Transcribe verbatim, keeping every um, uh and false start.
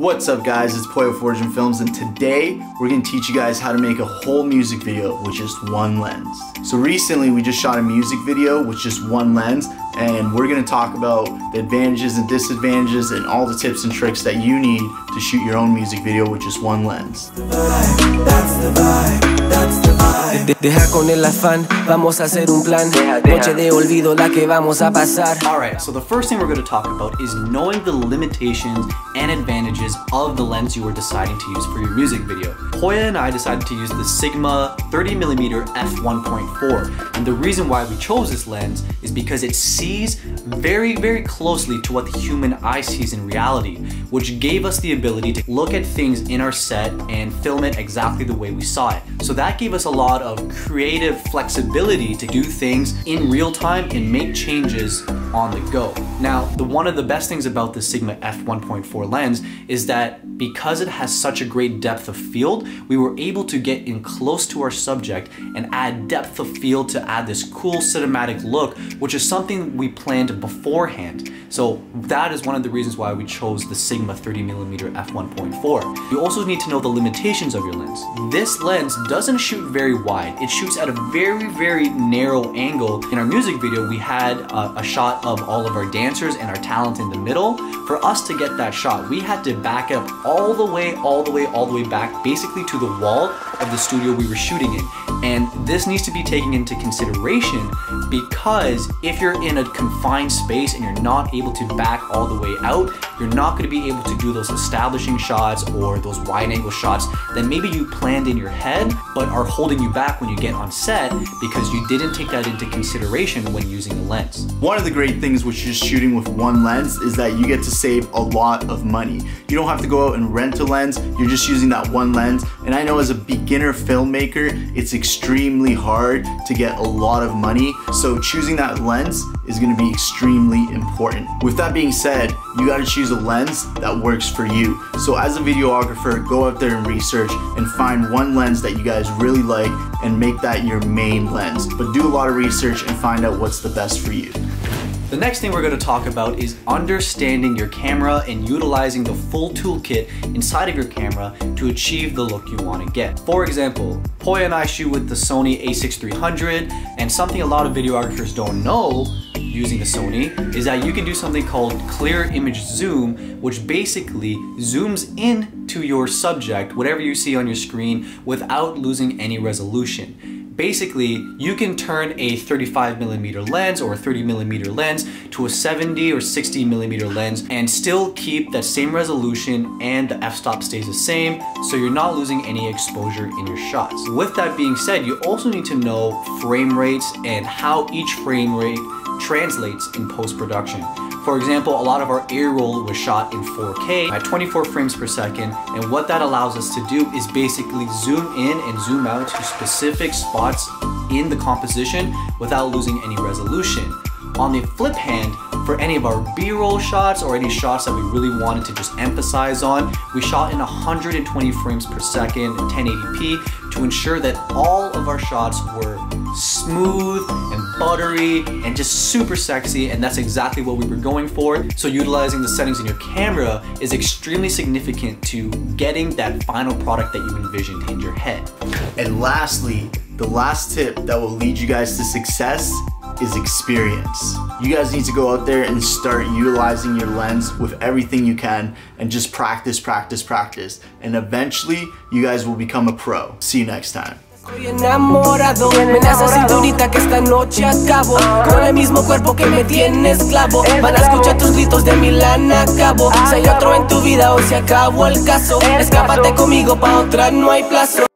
What's up guys, it's Pouya with Origin Films, and today we're going to teach you guys how to make a whole music video with just one lens. So recently we just shot a music video with just one lens, and we're going to talk about the advantages and disadvantages and all the tips and tricks that you need to shoot your own music video with just one lens. Alright, so the first thing we're going to talk about is knowing the limitations and advantages of the lens you were deciding to use for your music video. Pouya and I decided to use the Sigma thirty millimeter F one point four, and the reason why we chose this lens is because it sees very very closely to what the human eye sees in reality, which gave us the ability to look at things in our set and film it exactly the way we saw it. So that gave us a lot of creative flexibility to do things in real time and make changes on the go. Now, the one of the best things about the Sigma F one point four lens is that because it has such a great depth of field, we were able to get in close to our subject and add depth of field to add this cool cinematic look, which is something we planned beforehand. So that is one of the reasons why we chose the Sigma thirty millimeter F one point four. You also need to know the limitations of your lens. This lens doesn't shoot very wide. It shoots at a very, very narrow angle. In our music video, we had a, a shot of all of our dancers and our talent in the middle. For us to get that shot, we had to back up all the way, all the way, all the way back, basically to the wall of the studio we were shooting in. And this needs to be taken into consideration, because if you're in a confined space and you're not able to back all the way out, you're not going to be able to do those establishing shots or those wide angle shots that maybe you planned in your head but are holding you back when you get on set because you didn't take that into consideration when using the lens. One of the great things with just shooting with one lens is that you get to save a lot of money. You don't have to go out and rent a lens, you're just using that one lens. And I know as a beginner filmmaker, it's extremely hard to get a lot of money, so choosing that lens is going to be extremely important. With that being said, you got to choose a lens that works for you. So as a videographer, go out there and research and find one lens that you guys really like and make that your main lens. But do a lot of research and find out what's the best for you. The next thing we're going to talk about is understanding your camera and utilizing the full toolkit inside of your camera to achieve the look you want to get. For example, Pouya and I shoot with the Sony a six three hundred, and something a lot of videographers don't know using the Sony is that you can do something called clear image zoom, which basically zooms in to your subject, whatever you see on your screen, without losing any resolution. Basically, you can turn a thirty-five millimeter lens or a thirty millimeter lens to a seventy or sixty millimeter lens and still keep that same resolution, and the f-stop stays the same, so you're not losing any exposure in your shots. With that being said, you also need to know frame rates and how each frame rate translates in post-production. For example, a lot of our air roll was shot in four K at twenty-four frames per second, and what that allows us to do is basically zoom in and zoom out to specific spots in the composition without losing any resolution. On the flip hand, for any of our B-roll shots or any shots that we really wanted to just emphasize on, we shot in one hundred twenty frames per second and ten eighty p to ensure that all of our shots were smooth and buttery and just super sexy, and that's exactly what we were going for. So utilizing the settings in your camera is extremely significant to getting that final product that you envisioned in your head. And lastly, the last tip that will lead you guys to success is experience. You guys need to go out there and start utilizing your lens with everything you can and just practice, practice, practice. And eventually, you guys will become a pro. See you next time. Estoy enamorado, me nace cinturita que esta noche acabo con el mismo cuerpo que me tiene esclavo. Van a escuchar tus gritos de Milán a Cabo. Si hay otro en tu vida hoy se acabó el caso. Escápate conmigo, pa' otra no hay plazo.